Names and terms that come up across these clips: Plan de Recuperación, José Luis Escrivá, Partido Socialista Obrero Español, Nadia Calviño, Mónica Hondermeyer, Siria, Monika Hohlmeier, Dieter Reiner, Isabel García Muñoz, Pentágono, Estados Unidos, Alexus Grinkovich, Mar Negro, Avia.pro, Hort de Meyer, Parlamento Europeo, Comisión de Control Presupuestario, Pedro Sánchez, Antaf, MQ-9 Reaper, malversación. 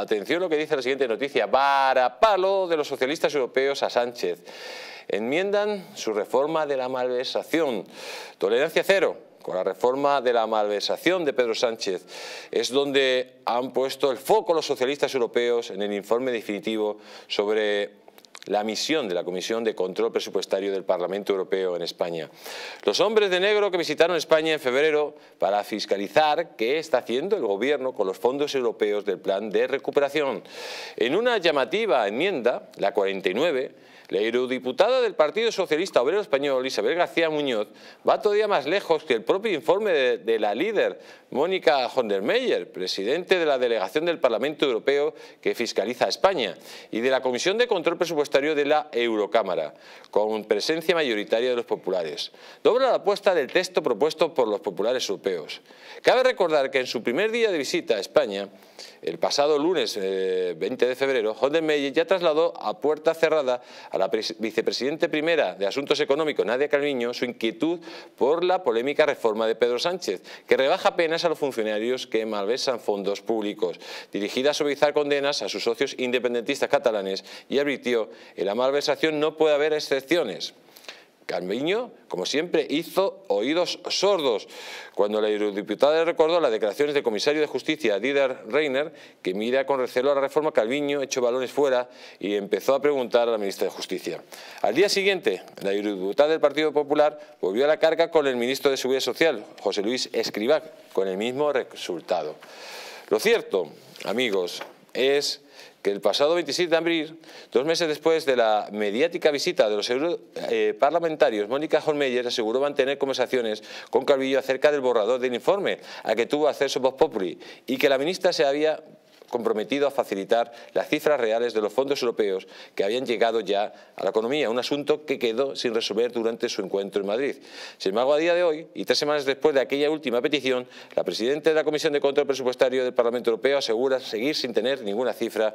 Atención lo que dice la siguiente noticia. Varapalo de los socialistas europeos a Sánchez. Enmiendan su reforma de la malversación. Tolerancia cero con la reforma de la malversación de Pedro Sánchez. Es donde han puesto el foco los socialistas europeos en el informe definitivo sobre la misión de la Comisión de Control Presupuestario del Parlamento Europeo en España. Los hombres de negro que visitaron España en febrero para fiscalizar qué está haciendo el gobierno con los fondos europeos del Plan de Recuperación. En una llamativa enmienda, la 49, la eurodiputada del Partido Socialista Obrero Español, Isabel García Muñoz, va todavía más lejos que el propio informe de la líder, Mónica Hondermeyer, presidente de la delegación del Parlamento Europeo que fiscaliza a España, y de la Comisión de Control Presupuestario de la Eurocámara, con presencia mayoritaria de los populares. Dobla la apuesta del texto propuesto por los populares europeos. Cabe recordar que en su primer día de visita a España, el pasado lunes 20 de febrero, Hondermeyer ya trasladó a puerta cerrada a la vicepresidente primera de Asuntos Económicos, Nadia Calviño, su inquietud por la polémica reforma de Pedro Sánchez, que rebaja penas a los funcionarios que malversan fondos públicos, dirigida a suavizar condenas a sus socios independentistas catalanes, y advirtió: en la malversación no puede haber excepciones. Calviño, como siempre, hizo oídos sordos cuando la eurodiputada recordó las declaraciones del comisario de Justicia, Dieter Reiner, que mira con recelo a la reforma. Calviño echó balones fuera y empezó a preguntar a la ministra de Justicia. Al día siguiente, la eurodiputada del Partido Popular volvió a la carga con el ministro de Seguridad Social, José Luis Escrivá, con el mismo resultado. Lo cierto, amigos, es que el pasado 26 de abril, 2 meses después de la mediática visita de los europarlamentarios, Monika Hohlmeier aseguró mantener conversaciones con Calviño acerca del borrador del informe a que tuvo acceso Vox Populi, y que la ministra se había comprometido a facilitar las cifras reales de los fondos europeos que habían llegado ya a la economía, un asunto que quedó sin resolver durante su encuentro en Madrid. Sin embargo, a día de hoy, y 3 semanas después de aquella última petición, la presidenta de la Comisión de Control Presupuestario del Parlamento Europeo asegura seguir sin tener ninguna cifra,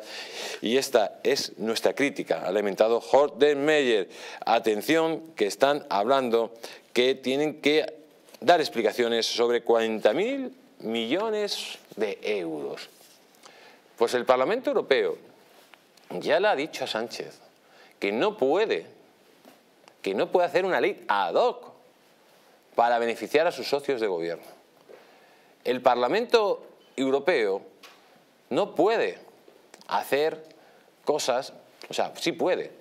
y esta es nuestra crítica, ha lamentado Hort de Meyer. Atención, que están hablando que tienen que dar explicaciones sobre 40.000 millones de euros. Pues el Parlamento Europeo ya le ha dicho a Sánchez que no puede hacer una ley ad hoc para beneficiar a sus socios de gobierno. El Parlamento Europeo no puede hacer cosas, o sea, sí puede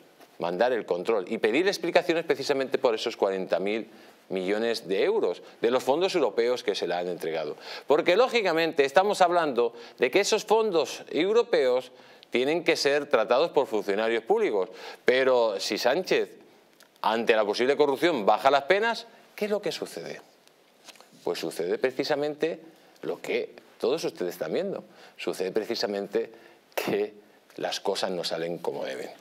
mandar el control y pedir explicaciones precisamente por esos 40.000 millones de euros de los fondos europeos que se le han entregado. Porque lógicamente estamos hablando de que esos fondos europeos tienen que ser tratados por funcionarios públicos. Pero si Sánchez, ante la posible corrupción, baja las penas, ¿qué es lo que sucede? Pues sucede precisamente lo que todos ustedes están viendo. Sucede precisamente que las cosas no salen como deben.